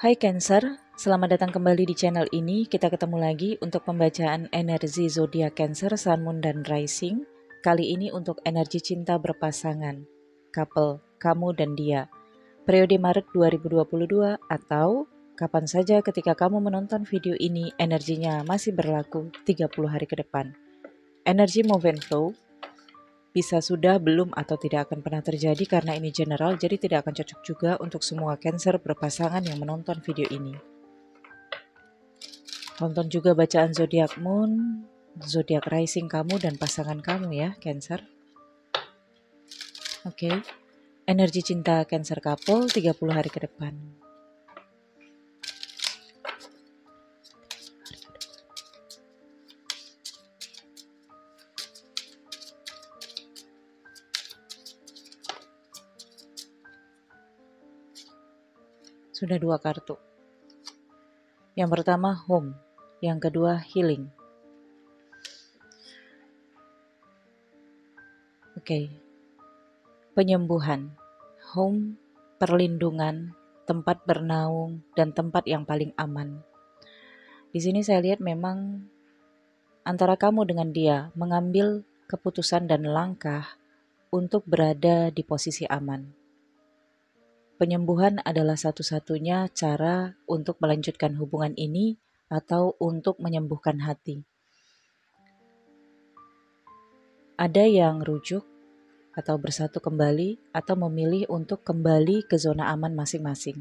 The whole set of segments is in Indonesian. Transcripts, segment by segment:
Hai Cancer, selamat datang kembali di channel ini. Kita ketemu lagi untuk pembacaan energi zodiak Cancer, Sun, Moon, dan Rising. Kali ini untuk energi cinta berpasangan, couple, kamu dan dia. Periode Maret 2022 atau kapan saja ketika kamu menonton video ini, energinya masih berlaku 30 hari ke depan. Energi move and flow, bisa sudah, belum, atau tidak akan pernah terjadi karena ini general, jadi tidak akan cocok juga untuk semua Cancer berpasangan yang menonton video ini. Tonton juga bacaan zodiak Moon, zodiak Rising kamu dan pasangan kamu ya Cancer. Oke. Energi cinta Cancer Couple 30 hari ke depan. Sudah dua kartu. Yang pertama home, yang kedua healing. Oke. Penyembuhan. Home, perlindungan, tempat bernaung dan tempat yang paling aman. Di sini saya lihat memang antara kamu dengan dia mengambil keputusan dan langkah untuk berada di posisi aman. Penyembuhan adalah satu-satunya cara untuk melanjutkan hubungan ini atau untuk menyembuhkan hati. Ada yang rujuk atau bersatu kembali atau memilih untuk kembali ke zona aman masing-masing.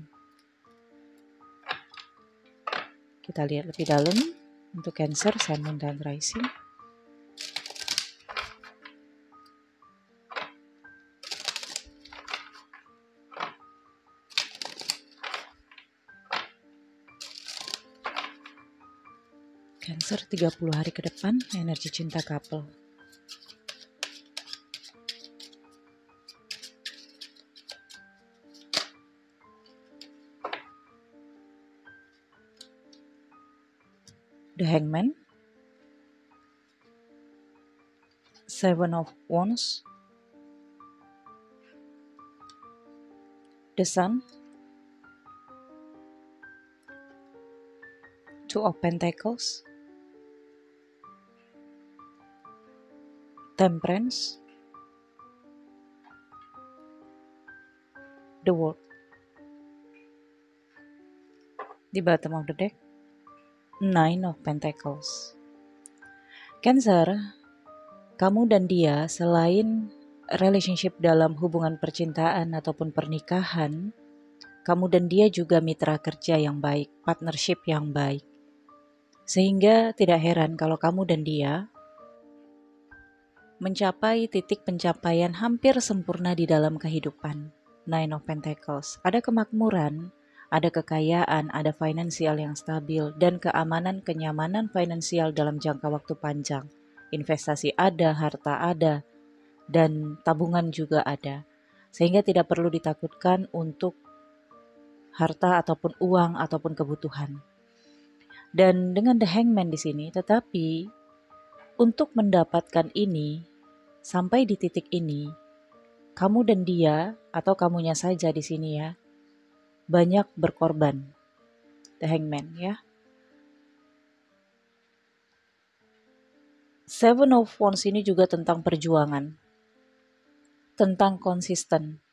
Kita lihat lebih dalam untuk Cancer, Sun, Moon, dan Rising. Cancer 30 hari ke depan, energi cinta couple. The Hangman, Seven of Wands, The Sun, Two of Pentacles, Temperance, The World. Di bottom of the deck, Nine of Pentacles. Cancer, kamu dan dia selain relationship dalam hubungan percintaan ataupun pernikahan, kamu dan dia juga mitra kerja yang baik, partnership yang baik. Sehingga tidak heran kalau kamu dan dia mencapai titik pencapaian hampir sempurna di dalam kehidupan. Nine of Pentacles. Ada kemakmuran, ada kekayaan, ada finansial yang stabil, dan keamanan, kenyamanan finansial dalam jangka waktu panjang. Investasi ada, harta ada, dan tabungan juga ada. Sehingga tidak perlu ditakutkan untuk harta ataupun uang ataupun kebutuhan. Dan dengan The Hangman di sini, tetapi untuk mendapatkan ini, sampai di titik ini, kamu dan dia, atau kamunya saja di sini ya, banyak berkorban. The Hangman ya. Seven of Wands ini juga tentang perjuangan, tentang konsisten,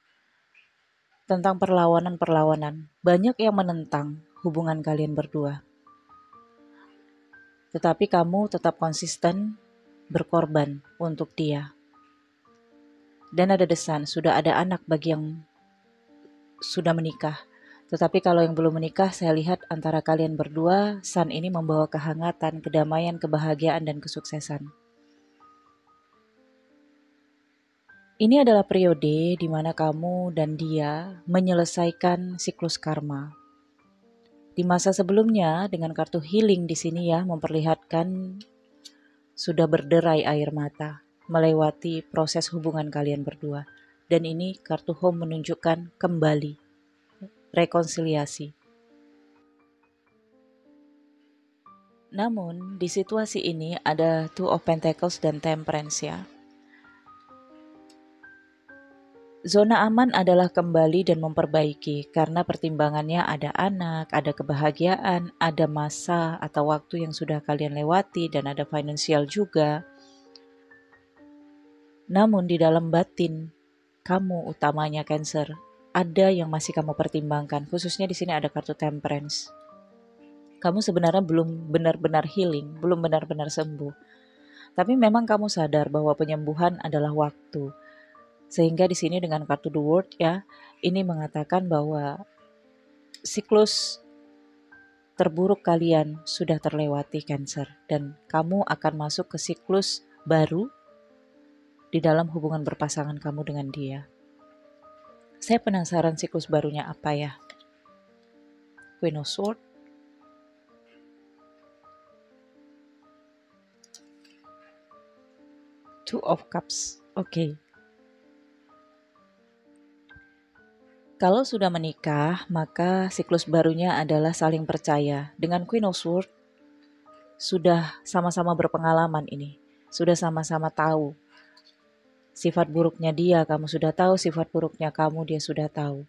tentang perlawanan-perlawanan. Banyak yang menentang hubungan kalian berdua. Tetapi kamu tetap konsisten berkorban untuk dia. dan ada desan, sudah ada anak bagi yang sudah menikah. Tetapi kalau yang belum menikah, saya lihat antara kalian berdua, Sun ini membawa kehangatan, kedamaian, kebahagiaan, dan kesuksesan. Ini adalah periode di mana kamu dan dia menyelesaikan siklus karma. Di masa sebelumnya, dengan kartu healing di sini ya, memperlihatkan sudah berderai air mata, melewati proses hubungan kalian berdua. Dan ini kartu home menunjukkan kembali, rekonsiliasi. Namun, di situasi ini ada Two of Pentacles dan Temperance ya. Zona aman adalah kembali dan memperbaiki, karena pertimbangannya ada anak, ada kebahagiaan, ada masa atau waktu yang sudah kalian lewati, dan ada finansial juga. Namun di dalam batin, kamu utamanya Cancer, ada yang masih kamu pertimbangkan, khususnya di sini ada kartu Temperance. Kamu sebenarnya belum benar-benar healing, belum benar-benar sembuh. Tapi memang kamu sadar bahwa penyembuhan adalah waktu. Sehingga di sini dengan kartu The World ya, ini mengatakan bahwa siklus terburuk kalian sudah terlewati Cancer, dan kamu akan masuk ke siklus baru di dalam hubungan berpasangan kamu dengan dia. Saya penasaran siklus barunya apa ya? Queen of Swords, Two of Cups, oke. Kalau sudah menikah, maka siklus barunya adalah saling percaya. Dengan Queen of Swords, sudah sama-sama berpengalaman ini. Sudah sama-sama tahu. Sifat buruknya dia, kamu sudah tahu. Sifat buruknya kamu, dia sudah tahu.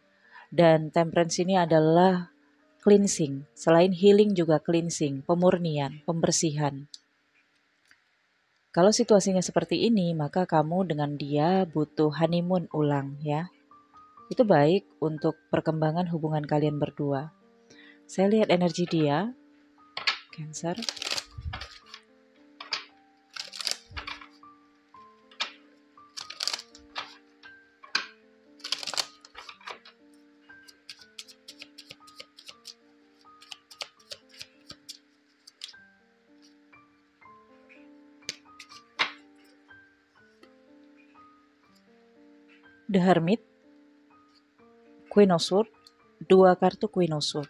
Dan Temperance ini adalah cleansing. Selain healing juga cleansing, pemurnian, pembersihan. Kalau situasinya seperti ini, maka kamu dengan dia butuh honeymoon ulang ya. Itu baik untuk perkembangan hubungan kalian berdua. Saya lihat energi dia, Cancer. The Hermit, Queen of Swords, dua kartu Queen of Swords,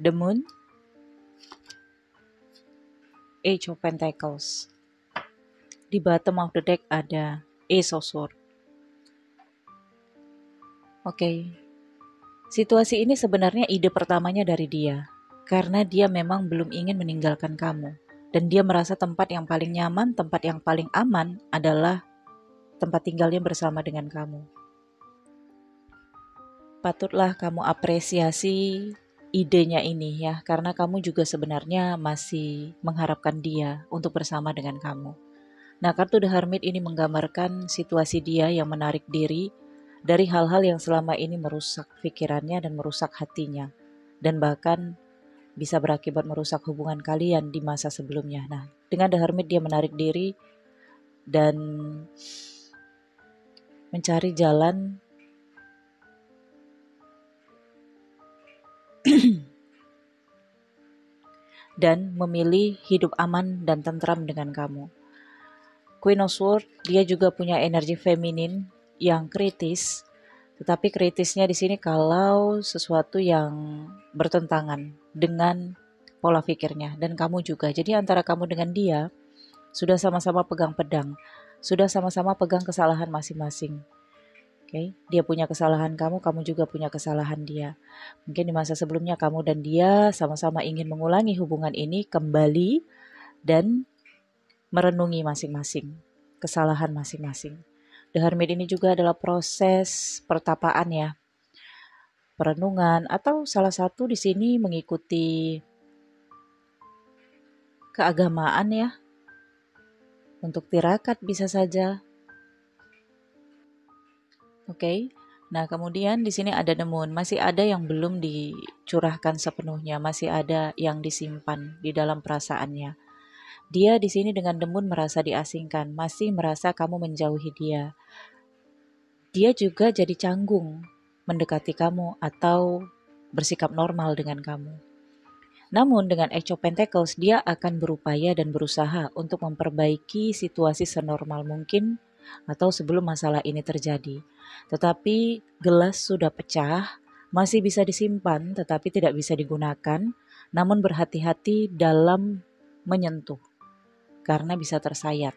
The Moon, Ace of Pentacles. Di bottom of the deck ada Ace of Swords. Oke. Situasi ini sebenarnya ide pertamanya dari dia, karena dia memang belum ingin meninggalkan kamu, dan dia merasa tempat yang paling nyaman, tempat yang paling aman adalah tempat tinggalnya bersama dengan kamu. Patutlah kamu apresiasi idenya ini ya, karena kamu juga sebenarnya masih mengharapkan dia untuk bersama dengan kamu. Nah, kartu The Hermit ini menggambarkan situasi dia yang menarik diri dari hal-hal yang selama ini merusak pikirannya dan merusak hatinya. Dan bahkan bisa berakibat merusak hubungan kalian di masa sebelumnya. Nah, dengan The Hermit dia menarik diri dan mencari jalan dan memilih hidup aman dan tentram dengan kamu. Queen of Swords, dia juga punya energi feminin yang kritis, tetapi kritisnya di sini kalau sesuatu yang bertentangan dengan pola pikirnya dan kamu juga. Jadi antara kamu dengan dia sudah sama-sama pegang pedang, sudah sama-sama pegang kesalahan masing-masing. Okay. Dia punya kesalahan kamu, kamu juga punya kesalahan dia. Mungkin di masa sebelumnya kamu dan dia sama-sama ingin mengulangi hubungan ini kembali dan merenungi masing-masing, kesalahan masing-masing. The Hermit ini juga adalah proses pertapaan ya, perenungan, atau salah satu di sini mengikuti keagamaan ya, untuk tirakat bisa saja. Oke. Nah, kemudian di sini ada The Moon. Masih ada yang belum dicurahkan sepenuhnya, masih ada yang disimpan di dalam perasaannya. Dia di sini dengan demun merasa diasingkan, masih merasa kamu menjauhi dia. Dia juga jadi canggung mendekati kamu atau bersikap normal dengan kamu. Namun dengan Eight of Pentacles, dia akan berupaya dan berusaha untuk memperbaiki situasi senormal mungkin atau sebelum masalah ini terjadi. Tetapi gelas sudah pecah, masih bisa disimpan tetapi tidak bisa digunakan. Namun berhati-hati dalam menyentuh karena bisa tersayat.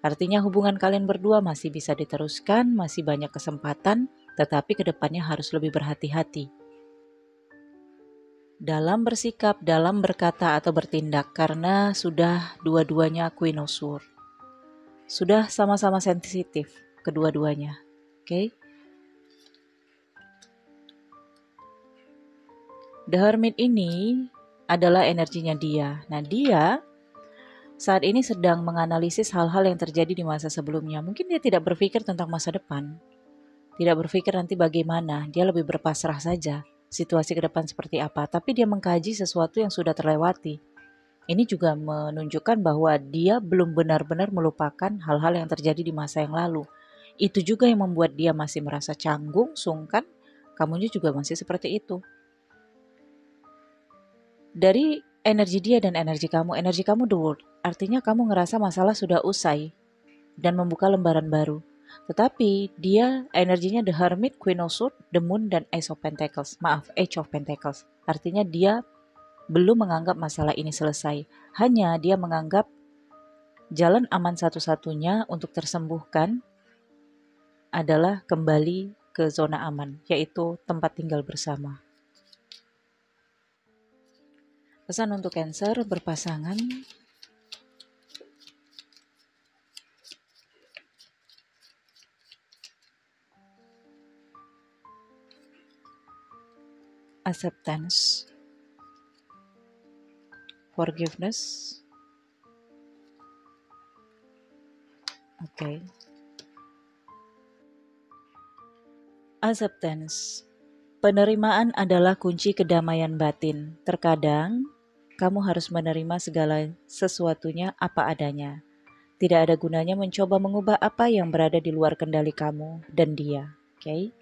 Artinya hubungan kalian berdua masih bisa diteruskan, masih banyak kesempatan, tetapi kedepannya harus lebih berhati-hati dalam bersikap, dalam berkata atau bertindak, karena sudah dua-duanya Queen of Swords. Sudah sama-sama sensitif kedua-duanya, oke? The Hermit ini adalah energinya dia. Nah, dia saat ini sedang menganalisis hal-hal yang terjadi di masa sebelumnya. Mungkin dia tidak berpikir tentang masa depan, tidak berpikir nanti bagaimana. Dia lebih berpasrah saja situasi ke depan seperti apa. Tapi dia mengkaji sesuatu yang sudah terlewati. Ini juga menunjukkan bahwa dia belum benar-benar melupakan hal-hal yang terjadi di masa yang lalu. Itu juga yang membuat dia masih merasa canggung, sungkan. Kamunya juga masih seperti itu. Dari energi dia dan energi kamu The World. Artinya kamu ngerasa masalah sudah usai dan membuka lembaran baru. Tetapi dia energinya The Hermit, Queen of Swords, The Moon, dan Age of Pentacles. Artinya dia belum menganggap masalah ini selesai. Hanya dia menganggap jalan aman satu-satunya untuk tersembuhkan adalah kembali ke zona aman, yaitu tempat tinggal bersama. Pesan untuk Cancer berpasangan. Acceptance, forgiveness. Oke. Acceptance. Penerimaan adalah kunci kedamaian batin. Terkadang kamu harus menerima segala sesuatunya apa adanya. Tidak ada gunanya mencoba mengubah apa yang berada di luar kendali kamu dan dia. Oke.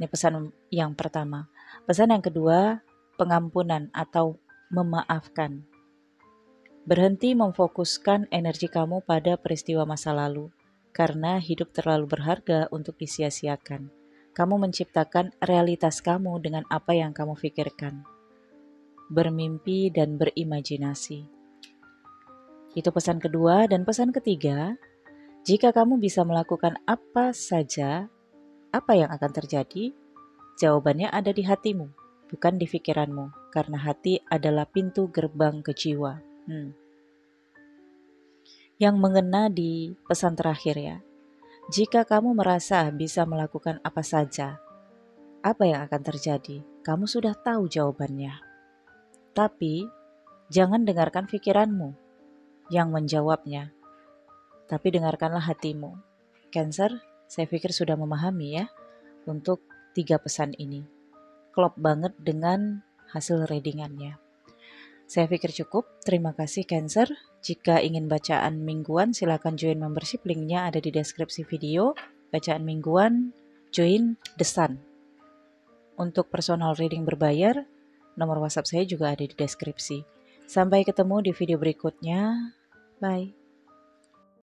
Ini pesan yang pertama. Pesan yang kedua, pengampunan atau memaafkan. Berhenti memfokuskan energi kamu pada peristiwa masa lalu, karena hidup terlalu berharga untuk disia-siakan. Kamu menciptakan realitas kamu dengan apa yang kamu pikirkan. Bermimpi dan berimajinasi. Itu pesan kedua. Dan pesan ketiga, jika kamu bisa melakukan apa saja, apa yang akan terjadi? Jawabannya ada di hatimu, bukan di pikiranmu, karena hati adalah pintu gerbang ke jiwa. Yang mengena di pesan terakhir ya, jika kamu merasa bisa melakukan apa saja, apa yang akan terjadi? Kamu sudah tahu jawabannya. Tapi jangan dengarkan pikiranmu yang menjawabnya, tapi dengarkanlah hatimu. Cancer, saya pikir sudah memahami ya untuk tiga pesan ini. Klop banget dengan hasil readingannya. Saya pikir cukup. Terima kasih Cancer. Jika ingin bacaan mingguan silakan join membership. Linknya ada di deskripsi video. Bacaan mingguan join The Sun. Untuk personal reading berbayar, nomor WhatsApp saya juga ada di deskripsi. Sampai ketemu di video berikutnya. Bye.